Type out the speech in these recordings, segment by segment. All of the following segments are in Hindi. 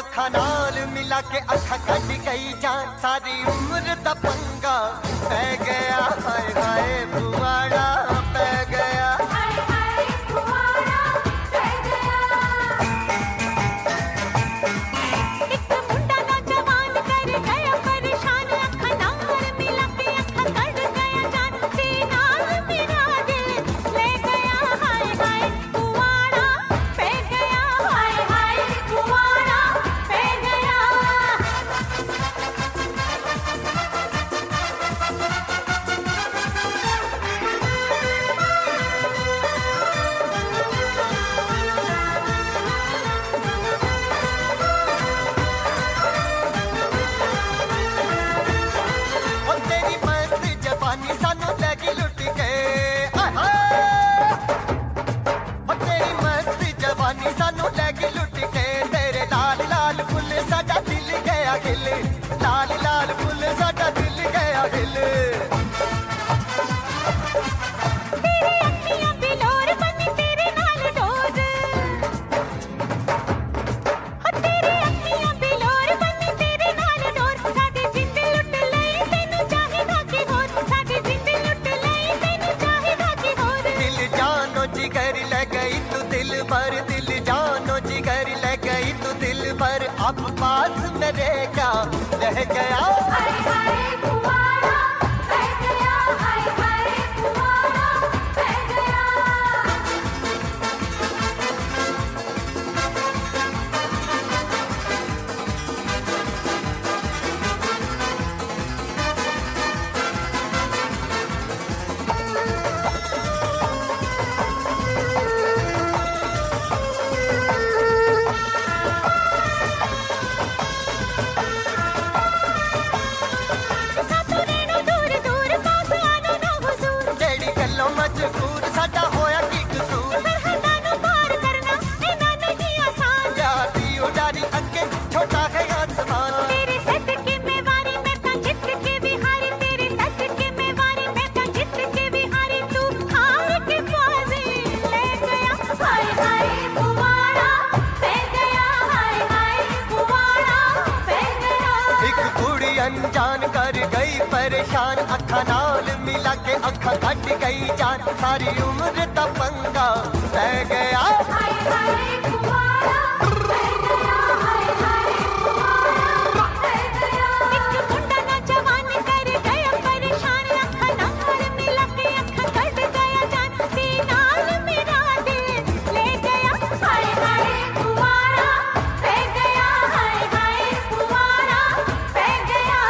अखा नाल मिला के अखा कट गई जान, सारी उम्र दा पंगा पै गया। हाय हाय बुआड़ा पै गया, हाय हाय बुआड़ा पै गया। एक मुंडा नौजवान कर गया परेशान, अखा नाल मिला के अखा कट गया जान, सीना मेरा दिल ले गया। हाय हाय बुआड़ा पै गया, हाय हाय बुआड़ा। अब पास मेरे क्या रह गया। हाय हाय बुआड़ा पै गया, हाय हाय बुआड़ा पै गया। अनजान कर गई परेशान, अखा नाल मिला के अखा कट गई जान, सारी उम्र दा पंगा पै गया। हाय हाय बुआड़ा पै गया, हाय हाय बुआड़ा पै गया। एक मुंडा नौजवान कर गया परेशान, अखा नाल मिला के अखा कट गया जान, सीना मेरा दिल ले गया। हाय हाय बुआड़ा पै गया, हाय हाय बुआड़ा पै गया।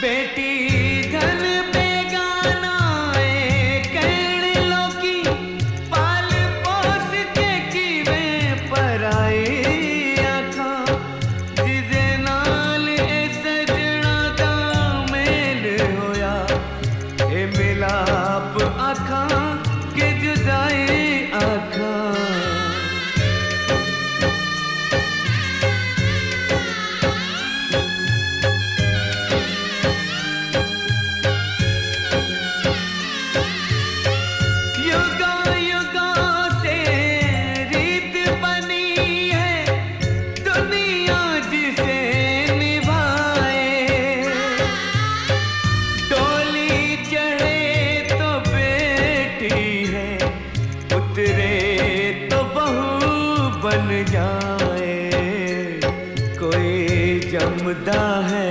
बेटी घन बेगाना कहने लो की पाल पोस के की मैं पराई आखा, जिदे नाल ए सजना दा मेल होया, ए मिलाप आखा के जुदाई आखा। उतरे तो बहू बन जाए। कोई जमदा है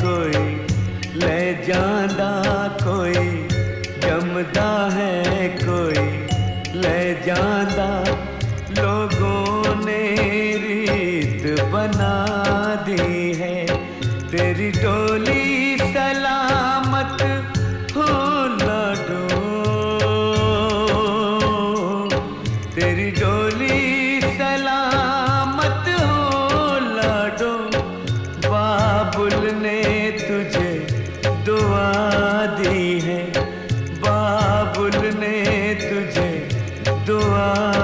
कोई ले जांदा, कोई जमदा है कोई ले जांदा। लोगों ने रीत बना दी है, तेरी डोली सलामत हो ना डोल, तेरी डोली सलामत हो लाडो। बाबुल ने तुझे दुआ दी है, बाबुल ने तुझे दुआ